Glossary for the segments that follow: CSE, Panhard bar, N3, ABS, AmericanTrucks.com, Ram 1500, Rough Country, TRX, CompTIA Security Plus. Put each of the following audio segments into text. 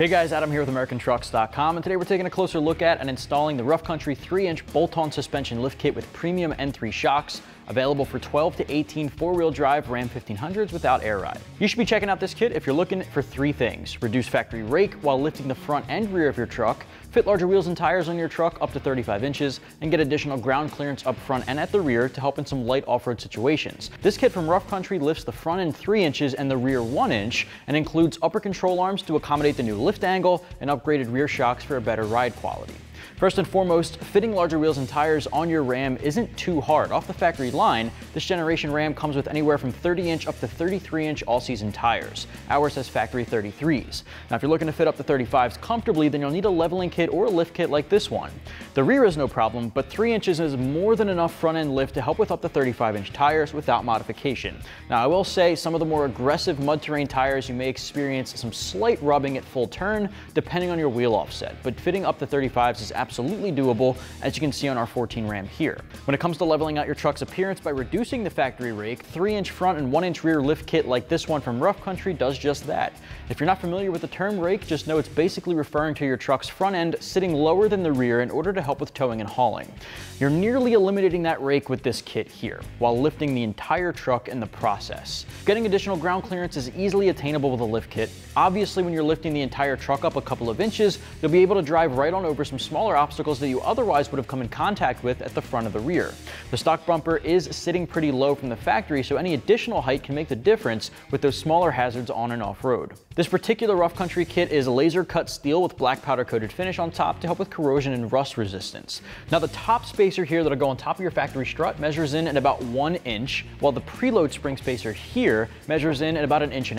Hey guys, Adam here with AmericanTrucks.com, and today we're taking a closer look at and installing the Rough Country 3-inch bolt-on suspension lift kit with premium N3 shocks, available for 12 to 18 four-wheel drive Ram 1500s without air ride. You should be checking out this kit if you're looking for three things: reduce factory rake while lifting the front and rear of your truck, fit larger wheels and tires on your truck up to 35 inches, and get additional ground clearance up front and at the rear to help in some light off-road situations. This kit from Rough Country lifts the front end 3 inches and the rear 1 inch, and includes upper control arms to accommodate the new lift angle and upgraded rear shocks for a better ride quality. First and foremost, fitting larger wheels and tires on your Ram isn't too hard. Off the factory line, this generation Ram comes with anywhere from 30-inch up to 33-inch all-season tires. Ours has factory 33s. Now, if you're looking to fit up the 35s comfortably, then you'll need a leveling kit or a lift kit like this one. The rear is no problem, but 3 inches is more than enough front-end lift to help with up to 35-inch tires without modification. Now, I will say some of the more aggressive mud terrain tires, you may experience some slight rubbing at full turn, depending on your wheel offset, but fitting up the 35s is absolutely doable, as you can see on our 14 Ram here. When it comes to leveling out your truck's appearance by reducing the factory rake, 3-inch front and 1-inch rear lift kit like this one from Rough Country does just that. If you're not familiar with the term rake, just know it's basically referring to your truck's front end sitting lower than the rear in order to help with towing and hauling. You're nearly eliminating that rake with this kit here, while lifting the entire truck in the process. Getting additional ground clearance is easily attainable with a lift kit. Obviously, when you're lifting the entire truck up a couple of inches, you'll be able to drive right on over some smaller obstacles that you otherwise would have come in contact with at the front of the rear. The stock bumper is sitting pretty low from the factory, so any additional height can make the difference with those smaller hazards on and off road. This particular Rough Country kit is laser cut steel with black powder coated finish on top to help with corrosion and rust resistance. Now, the top spacer here that'll go on top of your factory strut measures in at about 1 inch, while the preload spring spacer here measures in at about 1.5 inches.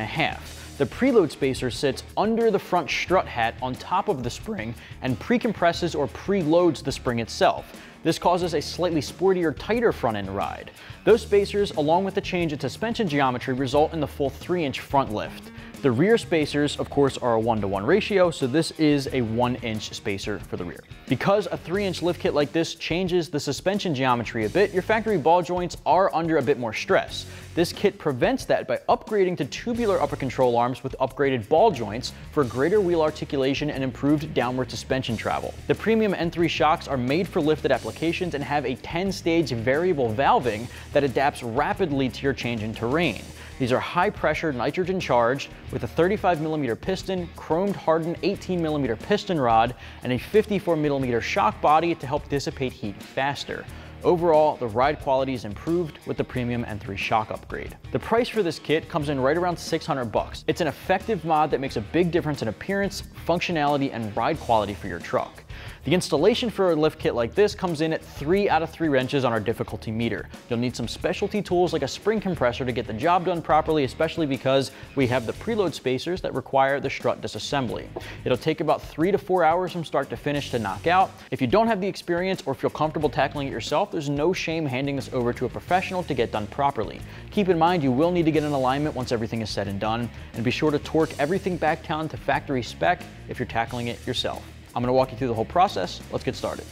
The preload spacer sits under the front strut hat on top of the spring and pre-compresses or preloads the spring itself. This causes a slightly sportier, tighter front end ride. Those spacers, along with the change in suspension geometry, result in the full 3-inch front lift. The rear spacers, of course, are a 1-to-1 ratio, so this is a 1-inch spacer for the rear. Because a 3-inch lift kit like this changes the suspension geometry a bit, your factory ball joints are under a bit more stress. This kit prevents that by upgrading to tubular upper control arms with upgraded ball joints for greater wheel articulation and improved downward suspension travel. The premium N3 shocks are made for lifted applications and have a 10-stage variable valving that adapts rapidly to your change in terrain. These are high-pressure, nitrogen-charged, with a 35mm piston, chromed hardened 18mm piston rod, and a 54mm shock body to help dissipate heat faster. Overall, the ride quality is improved with the premium N3 shock upgrade. The price for this kit comes in right around $600. It's an effective mod that makes a big difference in appearance, functionality, and ride quality for your truck. The installation for a lift kit like this comes in at 3 out of 3 wrenches on our difficulty meter. You'll need some specialty tools like a spring compressor to get the job done properly, especially because we have the preload spacers that require the strut disassembly. It'll take about 3 to 4 hours from start to finish to knock out. If you don't have the experience or feel comfortable tackling it yourself, there's no shame handing this over to a professional to get done properly. Keep in mind, you will need to get an alignment once everything is said and done, and be sure to torque everything back down to factory spec if you're tackling it yourself. I'm going to walk you through the whole process. Let's get started.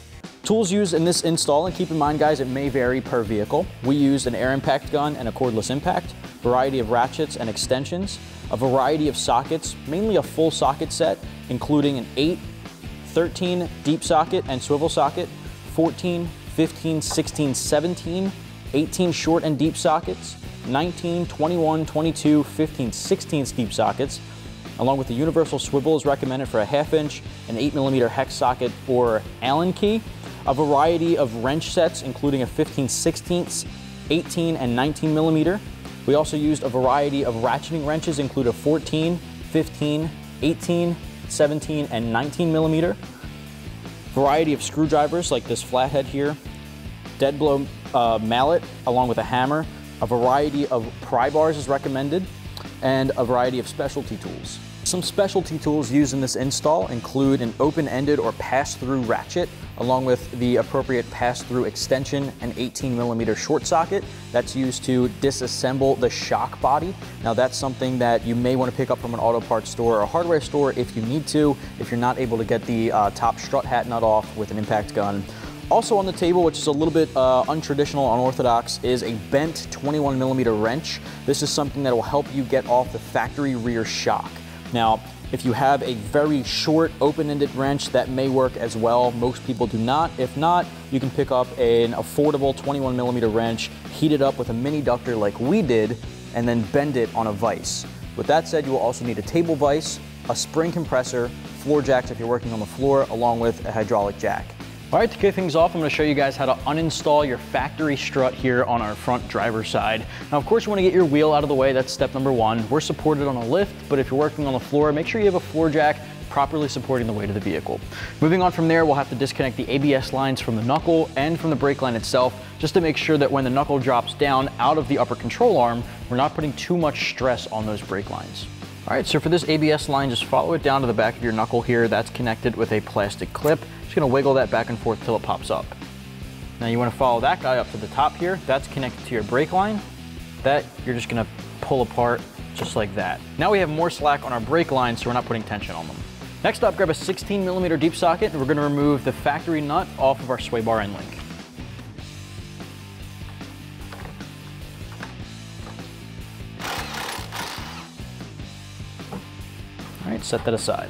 Tools used in this install, and keep in mind guys, it may vary per vehicle. We used an air impact gun and a cordless impact, variety of ratchets and extensions, a variety of sockets, mainly a full socket set, including an 8, 13 deep socket and swivel socket, 14, 15, 16, 17, 18 short and deep sockets, 19, 21, 22, 15, 16 deep sockets, along with the universal swivel is recommended for a 1/2 inch, an 8mm hex socket or Allen key, a variety of wrench sets including a 15/16, 18 and 19mm. We also used a variety of ratcheting wrenches including a 14, 15, 18, 17 and 19mm. Variety of screwdrivers like this flathead here, dead blow mallet along with a hammer, a variety of pry bars is recommended, and a variety of specialty tools. Some specialty tools used in this install include an open-ended or pass-through ratchet, along with the appropriate pass-through extension and 18mm short socket that's used to disassemble the shock body. Now, that's something that you may want to pick up from an auto parts store or a hardware store if you need to, if you're not able to get the top strut hat nut off with an impact gun. Also on the table, which is a little bit untraditional, unorthodox, is a bent 21mm wrench. This is something that will help you get off the factory rear shock. Now, If you have a very short open-ended wrench, that may work as well. Most people do not. If not, you can pick up an affordable 21 millimeter wrench, heat it up with a mini ductor like we did, and then bend it on a vise. With that said, you will also need a table vise, a spring compressor, floor jacks if you're working on the floor, along with a hydraulic jack. All right, to kick things off, I'm going to show you guys how to uninstall your factory strut here on our front driver's side. Now, of course, you want to get your wheel out of the way. That's step number one. We're supported on a lift, but if you're working on the floor, make sure you have a floor jack properly supporting the weight of the vehicle. Moving on from there, we'll have to disconnect the ABS lines from the knuckle and from the brake line itself, just to make sure that when the knuckle drops down out of the upper control arm, we're not putting too much stress on those brake lines. All right, so for this ABS line, just follow it down to the back of your knuckle here. That's connected with a plastic clip. Just gonna wiggle that back and forth till it pops up. Now you wanna follow that guy up to the top here. That's connected to your brake line. That you're just gonna pull apart just like that. Now we have more slack on our brake lines, so we're not putting tension on them. Next up, grab a 16 millimeter deep socket, and we're gonna remove the factory nut off of our sway bar end link. Set that aside.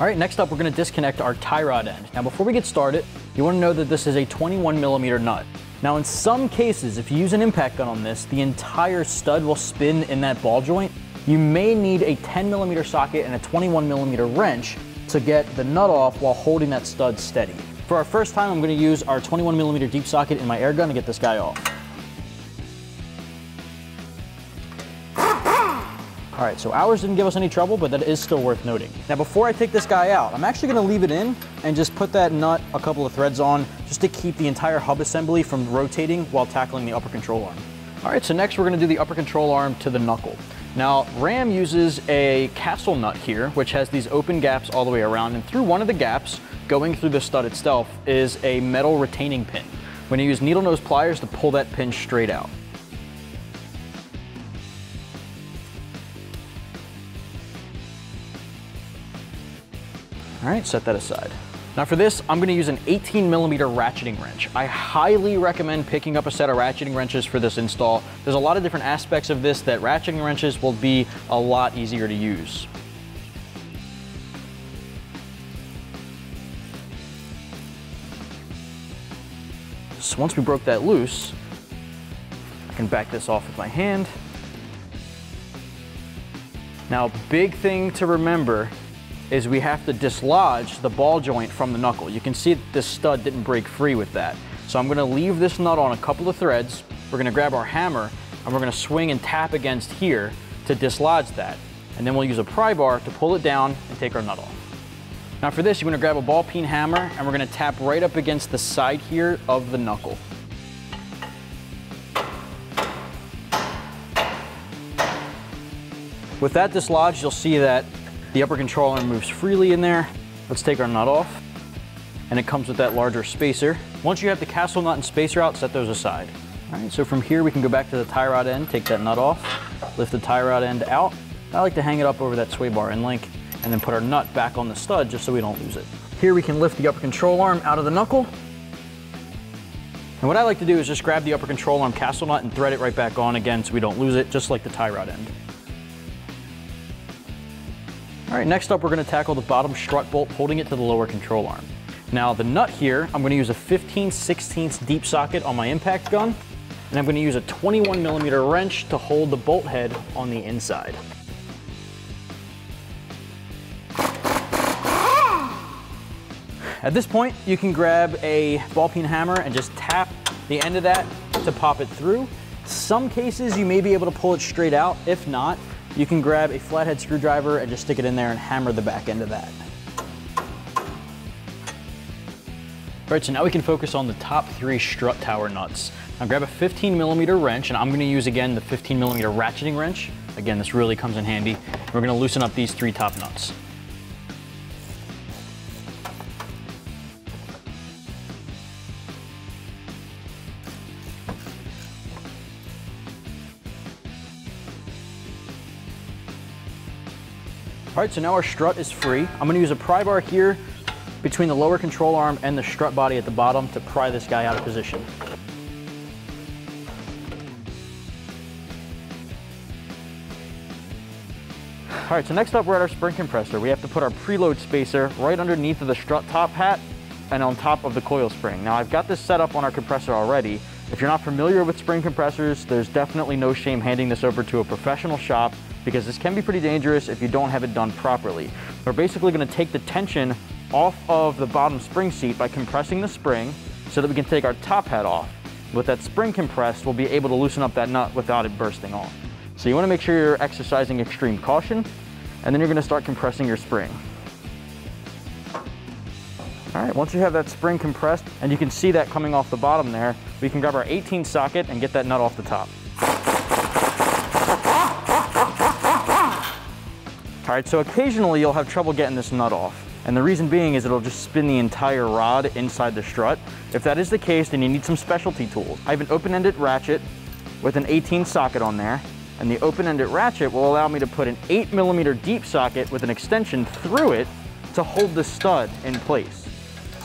All right, next up, we're gonna disconnect our tie rod end. Now, before we get started, you wanna know that this is a 21 millimeter nut. Now, in some cases, if you use an impact gun on this, the entire stud will spin in that ball joint. You may need a 10 millimeter socket and a 21 millimeter wrench to get the nut off while holding that stud steady. For our first time, I'm gonna use our 21 millimeter deep socket in my air gun to get this guy off. All right, so ours didn't give us any trouble, but that is still worth noting. Now, before I take this guy out, I'm actually gonna leave it in and just put that nut a couple of threads on just to keep the entire hub assembly from rotating while tackling the upper control arm. All right, so next we're gonna do the upper control arm to the knuckle. Now, Ram uses a castle nut here, which has these open gaps all the way around, and through one of the gaps, going through the stud itself, is a metal retaining pin. We're gonna use needle nose pliers to pull that pin straight out. All right, set that aside. Now for this, I'm gonna use an 18 millimeter ratcheting wrench. I highly recommend picking up a set of ratcheting wrenches for this install. There's a lot of different aspects of this that ratcheting wrenches will be a lot easier to use. So once we broke that loose, I can back this off with my hand. Now, big thing to remember is we have to dislodge the ball joint from the knuckle. You can see that this stud didn't break free with that. So I'm gonna leave this nut on a couple of threads. We're gonna grab our hammer and we're gonna swing and tap against here to dislodge that. And then we'll use a pry bar to pull it down and take our nut off. Now for this, you're gonna grab a ball peen hammer and we're gonna tap right up against the side here of the knuckle. With that dislodged, you'll see that the upper control arm moves freely in there. Let's take our nut off. And it comes with that larger spacer. Once you have the castle nut and spacer out, set those aside. All right, so from here we can go back to the tie rod end, take that nut off, lift the tie rod end out. I like to hang it up over that sway bar end link and then put our nut back on the stud just so we don't lose it. Here we can lift the upper control arm out of the knuckle. And what I like to do is just grab the upper control arm castle nut and thread it right back on again so we don't lose it, just like the tie rod end. All right, next up, we're gonna tackle the bottom strut bolt, holding it to the lower control arm. Now the nut here, I'm gonna use a 15/16 deep socket on my impact gun, and I'm gonna use a 21 millimeter wrench to hold the bolt head on the inside. At this point, you can grab a ball peen hammer and just tap the end of that to pop it through. Some cases, you may be able to pull it straight out. If not, you can grab a flathead screwdriver and just stick it in there and hammer the back end of that. All right, so now we can focus on the top three strut tower nuts. Now grab a 15 millimeter wrench, and I'm gonna use, again, the 15 millimeter ratcheting wrench. Again, this really comes in handy. We're gonna loosen up these three top nuts. All right, so now our strut is free. I'm gonna use a pry bar here between the lower control arm and the strut body at the bottom to pry this guy out of position. All right, so next up we're at our spring compressor. We have to put our preload spacer right underneath of the strut top hat and on top of the coil spring. Now I've got this set up on our compressor already. If you're not familiar with spring compressors, there's definitely no shame handing this over to a professional shop because this can be pretty dangerous if you don't have it done properly. We're basically gonna take the tension off of the bottom spring seat by compressing the spring so that we can take our top hat off. With that spring compressed, we'll be able to loosen up that nut without it bursting off. So you wanna make sure you're exercising extreme caution, and then you're gonna start compressing your spring. All right, once you have that spring compressed, and you can see that coming off the bottom there, we can grab our 18 socket and get that nut off the top. All right, so occasionally you'll have trouble getting this nut off. And the reason being is it'll just spin the entire rod inside the strut. If that is the case, then you need some specialty tools. I have an open-ended ratchet with an 18 socket on there, and the open-ended ratchet will allow me to put an 8mm deep socket with an extension through it to hold the stud in place.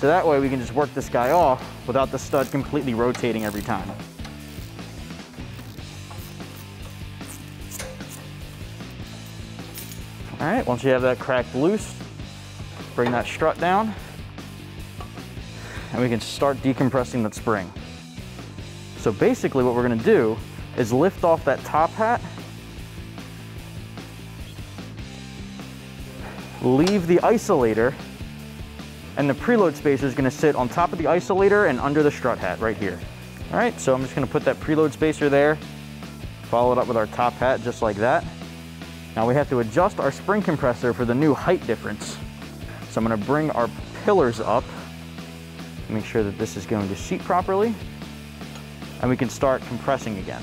So that way we can just work this guy off without the stud completely rotating every time. All right, once you have that cracked loose, bring that strut down, and we can start decompressing that spring. So basically what we're gonna do is lift off that top hat, leave the isolator, and the preload spacer is gonna sit on top of the isolator and under the strut hat right here. All right, so I'm just gonna put that preload spacer there, follow it up with our top hat just like that. Now we have to adjust our spring compressor for the new height difference. So I'm gonna bring our pillars up, make sure that this is going to seat properly, and we can start compressing again.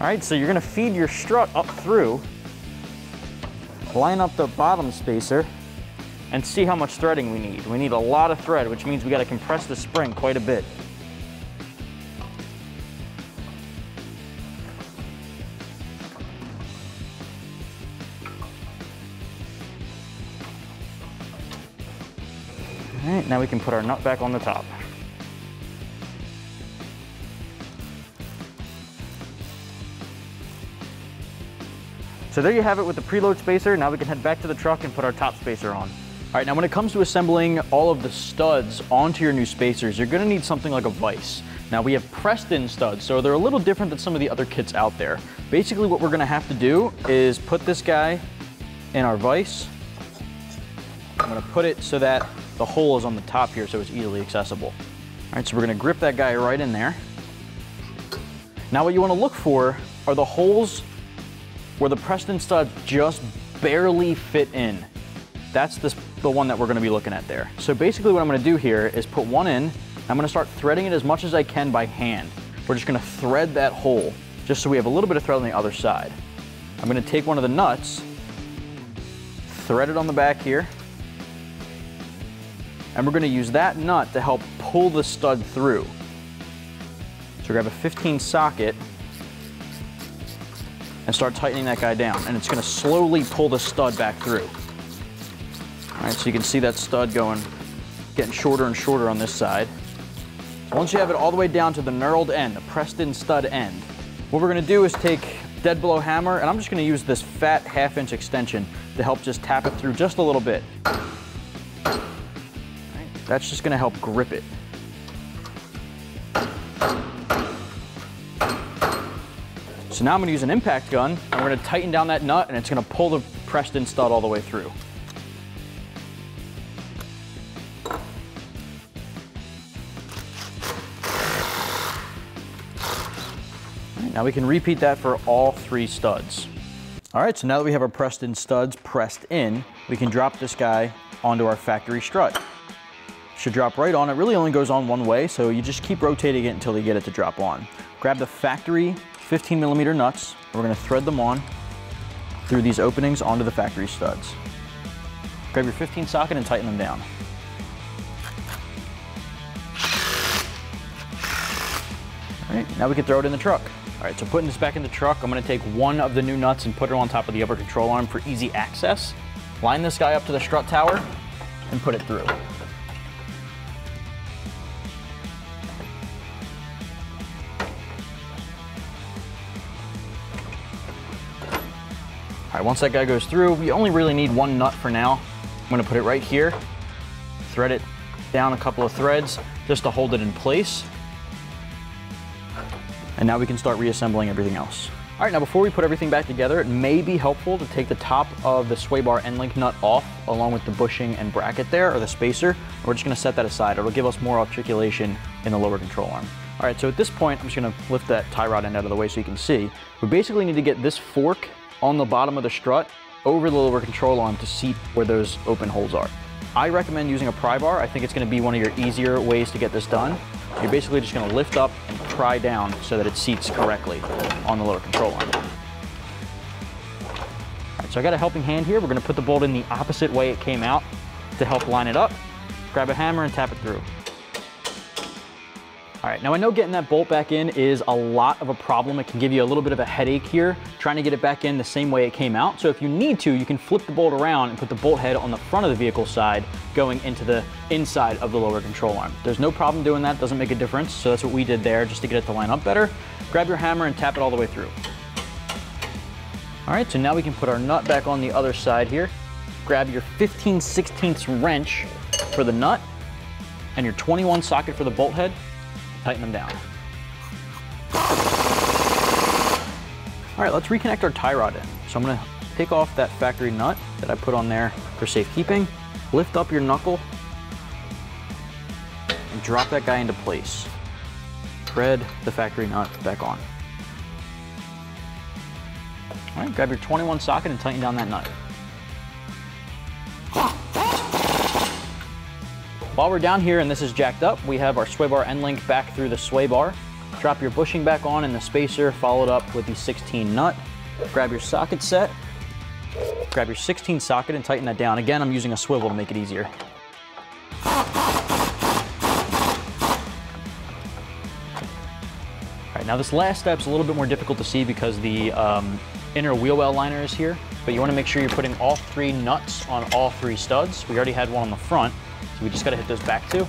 All right, so you're gonna feed your strut up through, line up the bottom spacer, and see how much threading we need. We need a lot of thread, which means we gotta compress the spring quite a bit. All right, now we can put our nut back on the top. So there you have it with the preload spacer. Now we can head back to the truck and put our top spacer on. All right, now when it comes to assembling all of the studs onto your new spacers, you're gonna need something like a vise. Now we have pressed in studs, so they're a little different than some of the other kits out there. Basically what we're gonna have to do is put this guy in our vise. I'm gonna put it so that the hole is on the top here so it's easily accessible. All right, so we're gonna grip that guy right in there. Now what you wanna look for are the holes where the pressed-in studs just barely fit in. That's the one that we're gonna be looking at there. So basically what I'm gonna do here is put one in, I'm gonna start threading it as much as I can by hand. We're just gonna thread that hole, just so we have a little bit of thread on the other side. I'm gonna take one of the nuts, thread it on the back here, and we're gonna use that nut to help pull the stud through. So grab a 15 socket, and start tightening that guy down, and it's gonna slowly pull the stud back through. All right, so you can see that stud getting shorter and shorter on this side. Once you have it all the way down to the knurled end, the pressed-in stud end, what we're gonna do is take dead blow hammer, and I'm just gonna use this fat 1/2 inch extension to help just tap it through just a little bit. All right, that's just gonna help grip it. So now I'm gonna use an impact gun, and we're gonna tighten down that nut, and it's gonna pull the pressed-in stud all the way through. Right, now we can repeat that for all three studs. All right, so now that we have our pressed-in studs pressed in, we can drop this guy onto our factory strut. Should drop right on. It really only goes on one way, so you just keep rotating it until you get it to drop on. Grab the factory 15mm nuts, we're gonna thread them on through these openings onto the factory studs. Grab your 15 socket and tighten them down. All right, now we can throw it in the truck. All right, so putting this back in the truck, I'm gonna take one of the new nuts and put it on top of the upper control arm for easy access. Line this guy up to the strut tower and put it through. right, once that guy goes through, we only really need one nut for now. I'm gonna put it right here, thread it down a couple of threads just to hold it in place. And now we can start reassembling everything else. All right, now before we put everything back together, it may be helpful to take the top of the sway bar end link nut off along with the bushing and bracket there, or the spacer. We're just gonna set that aside. It'll give us more articulation in the lower control arm. All right, so at this point, I'm just gonna lift that tie rod end out of the way so you can see. We basically need to get this fork on the bottom of the strut over the lower control arm to seat where those open holes are. I recommend using a pry bar. I think it's gonna be one of your easier ways to get this done. You're basically just gonna lift up and pry down so that it seats correctly on the lower control arm. All right, so I got a helping hand here. We're gonna put the bolt in the opposite way it came out to help line it up. Grab a hammer and tap it through. All right, now I know getting that bolt back in is a lot of a problem. It can give you a little bit of a headache here, trying to get it back in the same way it came out. So if you need to, you can flip the bolt around and put the bolt head on the front of the vehicle side, going into the inside of the lower control arm. There's no problem doing that, doesn't make a difference. So that's what we did there, just to get it to line up better. Grab your hammer and tap it all the way through. All right, so now we can put our nut back on the other side here. Grab your 15/16 wrench for the nut and your 21 socket for the bolt head. Tighten them down. All right, let's reconnect our tie rod in. So I'm gonna take off that factory nut that I put on there for safekeeping, lift up your knuckle, and drop that guy into place. Thread the factory nut back on. All right, grab your 21 socket and tighten down that nut. While we're down here and this is jacked up, we have our sway bar end link back through the sway bar. Drop your bushing back on and the spacer, followed up with the 16 nut. Grab your socket set, grab your 16 socket and tighten that down. Again, I'm using a swivel to make it easier. All right, now this last step's a little bit more difficult to see because the inner wheel well liner is here, but you wanna make sure you're putting all three nuts on all three studs. We already had one on the front. So we just gotta hit those back two.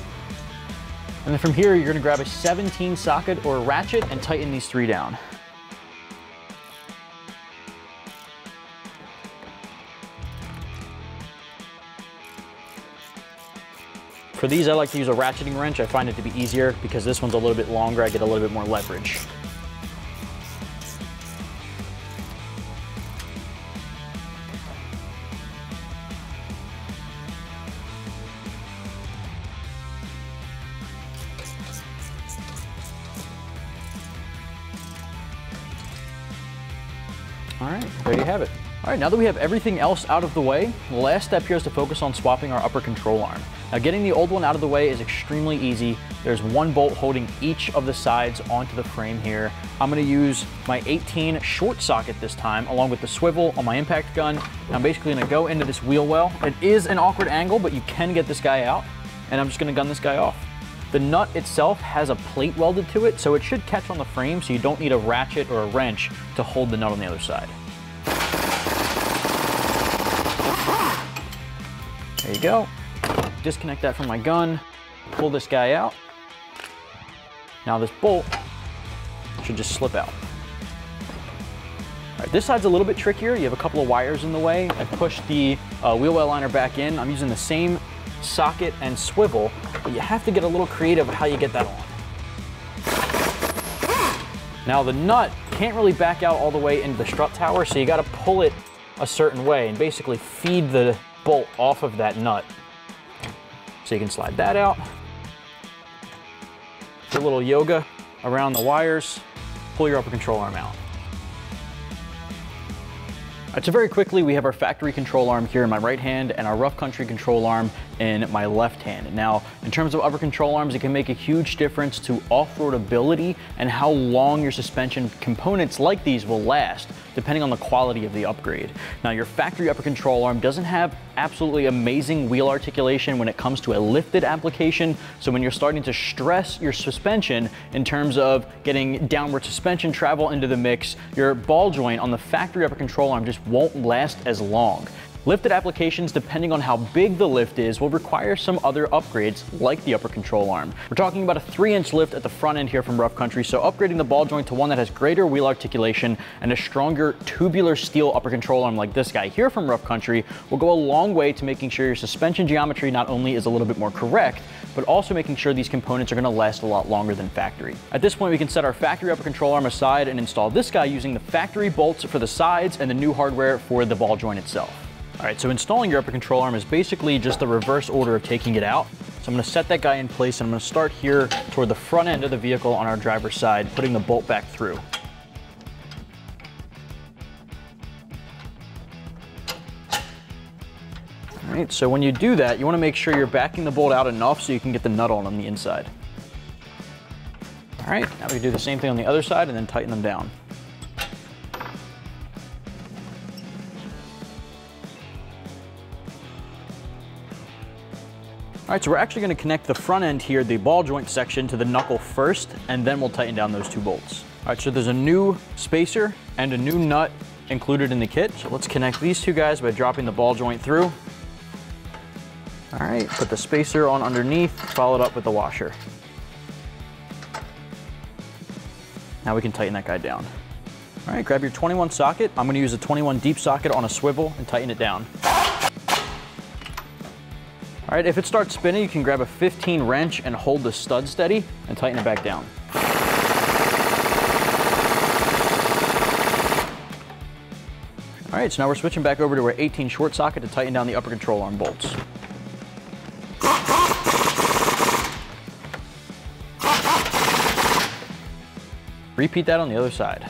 And then from here, you're gonna grab a 17 socket or a ratchet and tighten these three down. For these, I like to use a ratcheting wrench. I find it to be easier because this one's a little bit longer. I get a little bit more leverage. All right, there you have it. All right, now that we have everything else out of the way, the last step here is to focus on swapping our upper control arm. Now, getting the old one out of the way is extremely easy. There's one bolt holding each of the sides onto the frame here. I'm gonna use my 18 short socket this time, along with the swivel on my impact gun. And I'm basically gonna go into this wheel well. It is an awkward angle, but you can get this guy out, and I'm just gonna gun this guy off. The nut itself has a plate welded to it, so it should catch on the frame, so you don't need a ratchet or a wrench to hold the nut on the other side. There you go. Disconnect that from my gun, pull this guy out. Now this bolt should just slip out. All right, this side's a little bit trickier. You have a couple of wires in the way. I pushed the wheel well liner back in. I'm using the same socket and swivel, but you have to get a little creative how you get that on. Now the nut can't really back out all the way into the strut tower, so you gotta pull it a certain way and basically feed the bolt off of that nut. So you can slide that out. Do a little yoga around the wires, pull your upper control arm out. All right, so very quickly, we have our factory control arm here in my right hand and our Rough Country control arm in my left hand. Now, in terms of upper control arms, it can make a huge difference to off-road ability and how long your suspension components like these will last, depending on the quality of the upgrade. Now, your factory upper control arm doesn't have absolutely amazing wheel articulation when it comes to a lifted application. So when you're starting to stress your suspension in terms of getting downward suspension travel into the mix, your ball joint on the factory upper control arm just won't last as long. Lifted applications, depending on how big the lift is, will require some other upgrades like the upper control arm. We're talking about a 3-inch lift at the front end here from Rough Country, so upgrading the ball joint to one that has greater wheel articulation and a stronger tubular steel upper control arm like this guy here from Rough Country will go a long way to making sure your suspension geometry not only is a little bit more correct, but also making sure these components are going to last a lot longer than factory. At this point, we can set our factory upper control arm aside and install this guy using the factory bolts for the sides and the new hardware for the ball joint itself. All right, so installing your upper control arm is basically just the reverse order of taking it out. So I'm gonna set that guy in place and I'm gonna start here toward the front end of the vehicle on our driver's side, putting the bolt back through. All right, so when you do that, you wanna make sure you're backing the bolt out enough so you can get the nut on the inside. All right, now we do the same thing on the other side and then tighten them down. All right, so we're actually gonna connect the front end here, the ball joint section, to the knuckle first, and then we'll tighten down those two bolts. All right, so there's a new spacer and a new nut included in the kit. So let's connect these two guys by dropping the ball joint through. All right, put the spacer on underneath, followed up with the washer. Now we can tighten that guy down. All right, grab your 21 socket. I'm gonna use a 21 deep socket on a swivel and tighten it down. All right, if it starts spinning, you can grab a 15 wrench and hold the stud steady and tighten it back down. All right, so now we're switching back over to our 18 short socket to tighten down the upper control arm bolts. Repeat that on the other side.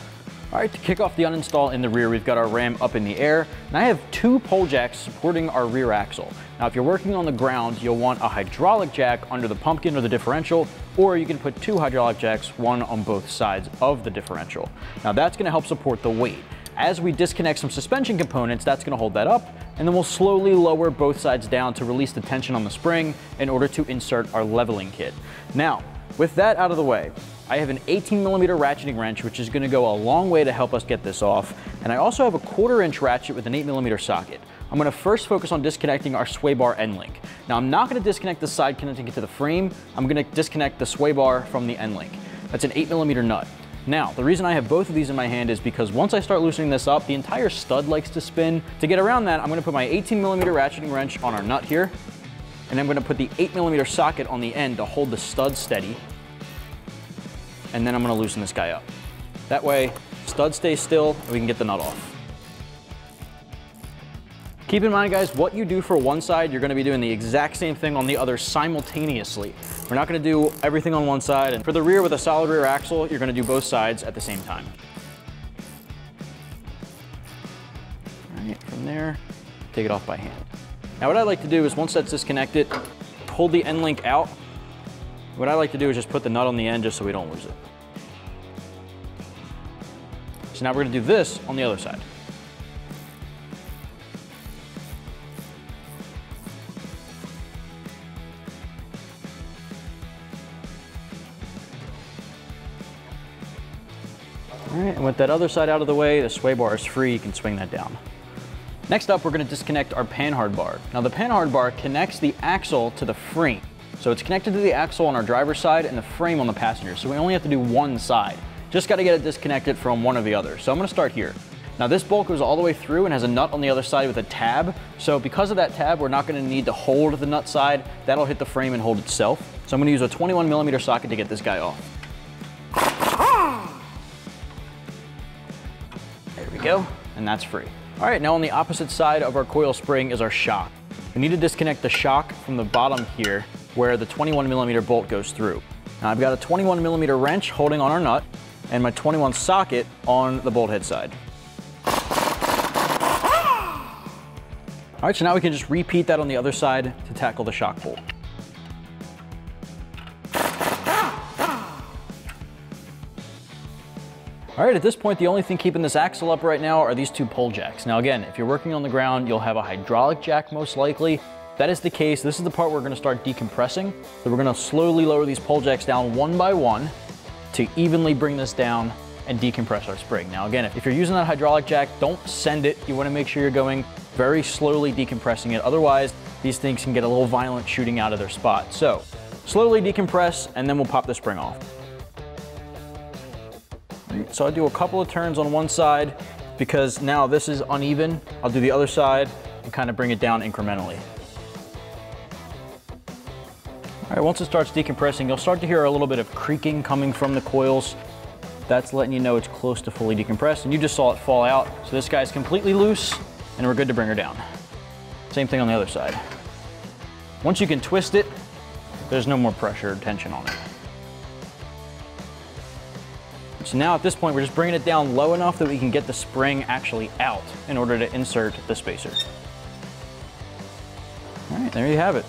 All right, to kick off the uninstall in the rear, we've got our Ram up in the air, and I have two pole jacks supporting our rear axle. Now, if you're working on the ground, you'll want a hydraulic jack under the pumpkin or the differential, or you can put two hydraulic jacks, one on both sides of the differential. Now, that's gonna help support the weight. As we disconnect some suspension components, that's gonna hold that up, and then we'll slowly lower both sides down to release the tension on the spring in order to insert our leveling kit. Now, with that out of the way, I have an 18mm ratcheting wrench, which is gonna go a long way to help us get this off. And I also have a 1/4-inch ratchet with an 8mm socket. I'm gonna first focus on disconnecting our sway bar end link. Now, I'm not gonna disconnect the side connecting it to the frame. I'm gonna disconnect the sway bar from the end link. That's an 8mm nut. Now, the reason I have both of these in my hand is because once I start loosening this up, the entire stud likes to spin. To get around that, I'm gonna put my 18mm ratcheting wrench on our nut here, and I'm gonna put the 8mm socket on the end to hold the stud steady. And then I'm gonna loosen this guy up. That way, stud stays still and we can get the nut off. Keep in mind, guys, what you do for one side, you're gonna be doing the exact same thing on the other simultaneously. We're not gonna do everything on one side, and for the rear with a solid rear axle, you're gonna do both sides at the same time. All right, from there, take it off by hand. Now what I like to do is once that's disconnected, pull the end link out. What I like to do is just put the nut on the end just so we don't lose it. So now we're gonna do this on the other side. All right, and with that other side out of the way, the sway bar is free, you can swing that down. Next up, we're gonna disconnect our panhard bar. Now the panhard bar connects the axle to the frame. So it's connected to the axle on our driver's side and the frame on the passenger. So we only have to do one side. Just gotta get it disconnected from one or the other. So I'm gonna start here. Now this bolt goes all the way through and has a nut on the other side with a tab. So because of that tab, we're not gonna need to hold the nut side. That'll hit the frame and hold itself. So I'm gonna use a 21mm socket to get this guy off. There we go, and that's free. All right, now on the opposite side of our coil spring is our shock. We need to disconnect the shock from the bottom here, where the 21mm bolt goes through. Now I've got a 21mm wrench holding on our nut and my 21 socket on the bolt head side. All right, so now we can just repeat that on the other side to tackle the shock bolt. All right, at this point, the only thing keeping this axle up right now are these two pole jacks. Now again, if you're working on the ground, you'll have a hydraulic jack most likely. That is the case. This is the part where we're gonna start decompressing. So we're gonna slowly lower these pole jacks down one by one to evenly bring this down and decompress our spring. Now again, if you're using that hydraulic jack, don't send it. You want to make sure you're going very slowly decompressing it. Otherwise, these things can get a little violent shooting out of their spot. So slowly decompress, and then we'll pop the spring off. So I do a couple of turns on one side because now this is uneven. I'll do the other side and kind of bring it down incrementally. All right, once it starts decompressing, you'll start to hear a little bit of creaking coming from the coils. That's letting you know it's close to fully decompressed, and you just saw it fall out. So this guy's completely loose, and we're good to bring her down. Same thing on the other side. Once you can twist it, there's no more pressure or tension on it. So now at this point, we're just bringing it down low enough that we can get the spring actually out in order to insert the spacer. All right, there you have it.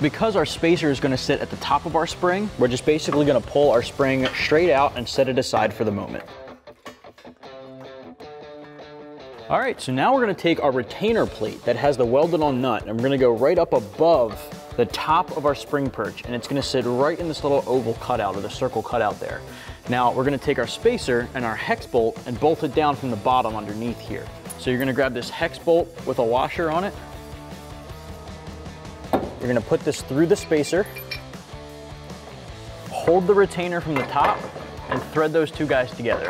Because our spacer is going to sit at the top of our spring, we're just basically going to pull our spring straight out and set it aside for the moment. All right, so now we're going to take our retainer plate that has the welded on nut, and we're going to go right up above the top of our spring perch, and it's going to sit right in this little oval cutout or the circle cutout there. Now we're going to take our spacer and our hex bolt and bolt it down from the bottom underneath here. So you're going to grab this hex bolt with a washer on it. You're gonna put this through the spacer, hold the retainer from the top, and thread those two guys together.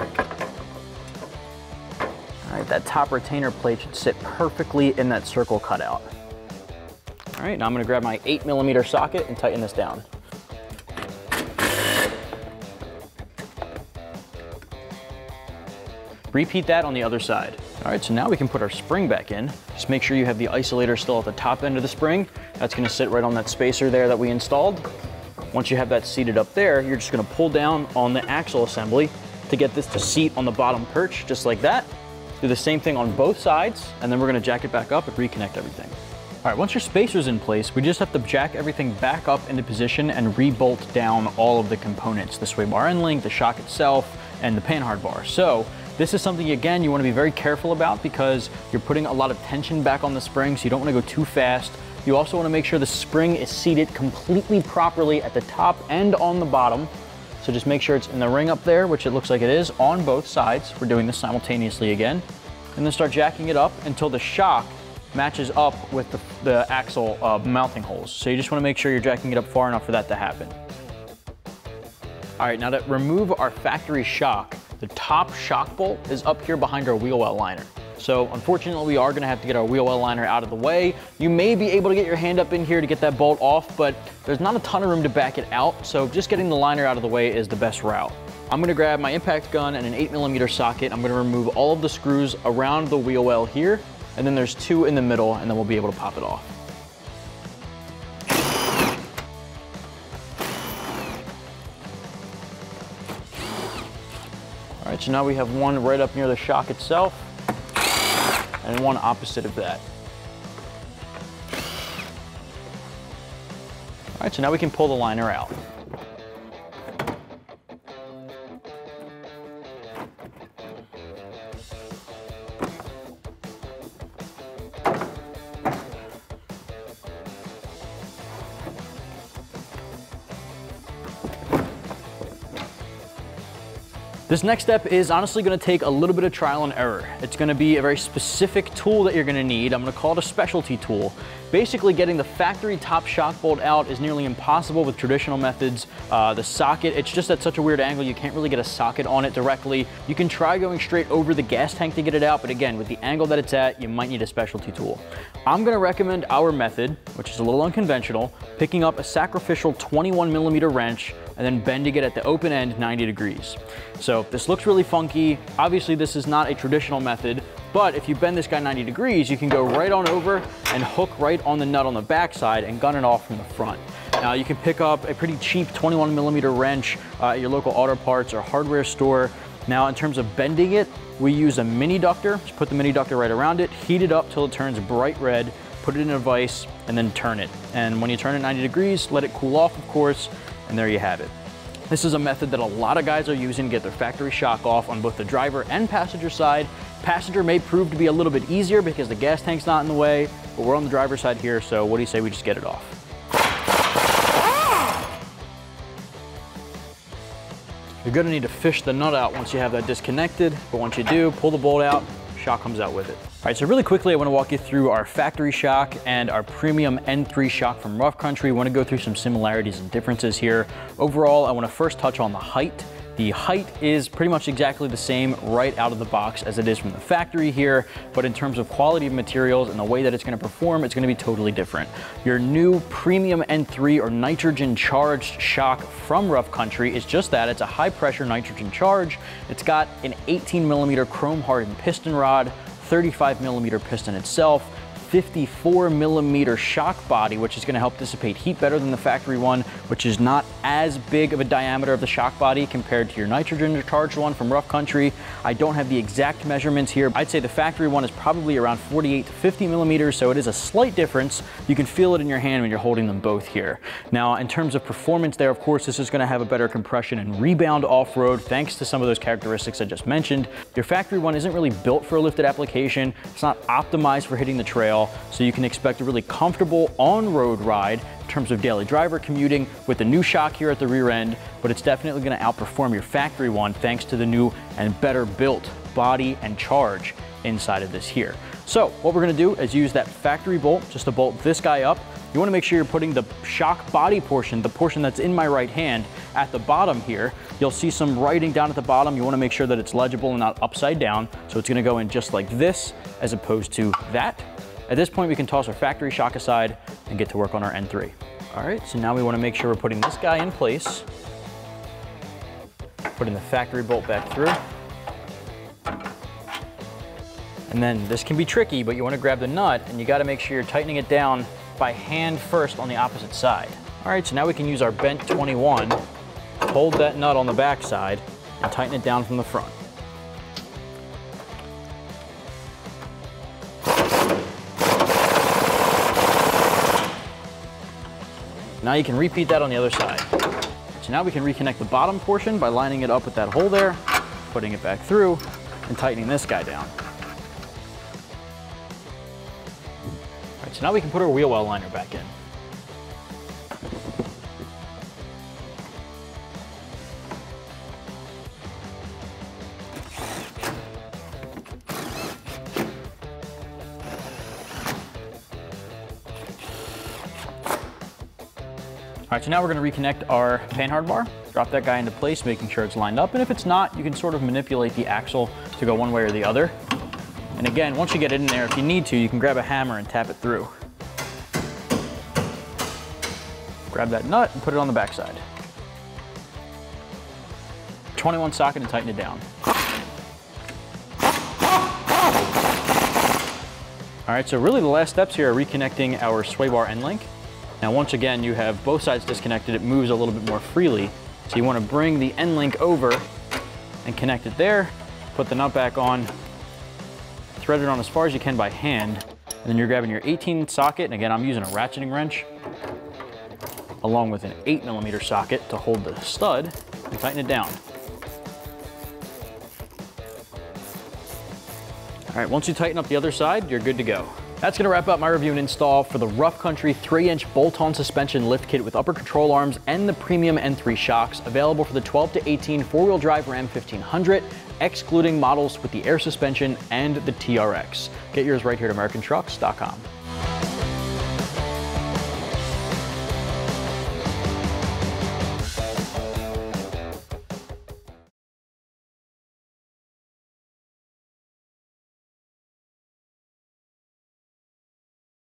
All right, that top retainer plate should sit perfectly in that circle cutout. All right, now I'm gonna grab my 8mm socket and tighten this down. Repeat that on the other side. All right, so now we can put our spring back in. Just make sure you have the isolator still at the top end of the spring. That's gonna sit right on that spacer there that we installed. Once you have that seated up there, you're just gonna pull down on the axle assembly to get this to seat on the bottom perch, just like that. Do the same thing on both sides, and then we're gonna jack it back up and reconnect everything. All right, once your spacer's in place, we just have to jack everything back up into position and rebolt down all of the components. This way, our end link, the shock itself, and the panhard bar. So this is something, again, you wanna be very careful about because you're putting a lot of tension back on the spring, so you don't wanna go too fast. You also wanna make sure the spring is seated completely properly at the top and on the bottom. So just make sure it's in the ring up there, which it looks like it is, on both sides. We're doing this simultaneously again. And then start jacking it up until the shock matches up with the axle mounting holes. So you just wanna make sure you're jacking it up far enough for that to happen. All right, now to remove our factory shock, the top shock bolt is up here behind our wheel well liner. So unfortunately, we are gonna have to get our wheel well liner out of the way. You may be able to get your hand up in here to get that bolt off, but there's not a ton of room to back it out. So just getting the liner out of the way is the best route. I'm gonna grab my impact gun and an 8mm socket. I'm gonna remove all of the screws around the wheel well here, and then there's two in the middle, and then we'll be able to pop it off. All right, so now we have one right up near the shock itself and one opposite of that. All right, so now we can pull the liner out. This next step is honestly gonna take a little bit of trial and error. It's gonna be a very specific tool that you're gonna need. I'm gonna call it a specialty tool. Basically, getting the factory top shock bolt out is nearly impossible with traditional methods. The socket, it's just at such a weird angle, you can't really get a socket on it directly. You can try going straight over the gas tank to get it out, but again, with the angle that it's at, you might need a specialty tool. I'm gonna recommend our method, which is a little unconventional, picking up a sacrificial 21mm wrench and then bending it at the open end 90 degrees. So this looks really funky. Obviously, this is not a traditional method, but if you bend this guy 90 degrees, you can go right on over and hook right on the nut on the backside and gun it off from the front. Now you can pick up a pretty cheap 21mm wrench at your local auto parts or hardware store. Now in terms of bending it, we use a mini ductor. Just put the mini ductor right around it, heat it up till it turns bright red, put it in a vise, and then turn it. And when you turn it 90 degrees, let it cool off, of course, and there you have it. This is a method that a lot of guys are using to get their factory shock off on both the driver and passenger side. Passenger may prove to be a little bit easier because the gas tank's not in the way, but we're on the driver's side here, so what do you say we just get it off? You're gonna need to fish the nut out once you have that disconnected, but once you do, pull the bolt out, shock comes out with it. All right, so really quickly, I wanna walk you through our factory shock and our premium N3 shock from Rough Country. We wanna go through some similarities and differences here. Overall, I wanna first touch on the height. The height is pretty much exactly the same right out of the box as it is from the factory here, but in terms of quality of materials and the way that it's gonna perform, it's gonna be totally different. Your new premium N3 or nitrogen charged shock from Rough Country is just that, it's a high pressure nitrogen charge. It's got an 18 millimeter chrome hardened piston rod, 35 millimeter piston itself, 54 millimeter shock body, which is gonna help dissipate heat better than the factory one, which is not as big of a diameter of the shock body compared to your nitrogen charged one from Rough Country. I don't have the exact measurements here. I'd say the factory one is probably around 48 to 50 millimeters, so it is a slight difference. You can feel it in your hand when you're holding them both here. Now, in terms of performance there, of course, this is gonna have a better compression and rebound off-road thanks to some of those characteristics I just mentioned. Your factory one isn't really built for a lifted application. It's not optimized for hitting the trail. So you can expect a really comfortable on-road ride in terms of daily driver commuting with the new shock here at the rear end, but it's definitely gonna outperform your factory one thanks to the new and better built body and charge inside of this here. So what we're gonna do is use that factory bolt just to bolt this guy up. You wanna make sure you're putting the shock body portion, the portion that's in my right hand, at the bottom here. You'll see some writing down at the bottom. You wanna make sure that it's legible and not upside down. So it's gonna go in just like this as opposed to that. At this point, we can toss our factory shock aside and get to work on our N3. All right, so now we wanna make sure we're putting this guy in place, putting the factory bolt back through. And then this can be tricky, but you wanna grab the nut and you gotta make sure you're tightening it down by hand first on the opposite side. All right, so now we can use our bent 21, hold that nut on the back side and tighten it down from the front. Now you can repeat that on the other side. So now we can reconnect the bottom portion by lining it up with that hole there, putting it back through, and tightening this guy down. All right, so now we can put our wheel well liner back in. All right, so now we're gonna reconnect our panhard bar, drop that guy into place, making sure it's lined up. And if it's not, you can sort of manipulate the axle to go one way or the other. And again, once you get it in there, if you need to, you can grab a hammer and tap it through. Grab that nut and put it on the backside. 21 socket and tighten it down. All right, so really the last steps here are reconnecting our sway bar end link. Now, once again, you have both sides disconnected. It moves a little bit more freely. So you wanna bring the end link over and connect it there, put the nut back on, thread it on as far as you can by hand, and then you're grabbing your 18 socket, and again, I'm using a ratcheting wrench, along with an 8 millimeter socket to hold the stud, and tighten it down. All right, once you tighten up the other side, you're good to go. That's gonna wrap up my review and install for the Rough Country 3-inch bolt-on suspension lift kit with upper control arms and the premium N3 shocks, available for the 12 to 18 four-wheel drive Ram 1500, excluding models with the air suspension and the TRX. Get yours right here at AmericanTrucks.com.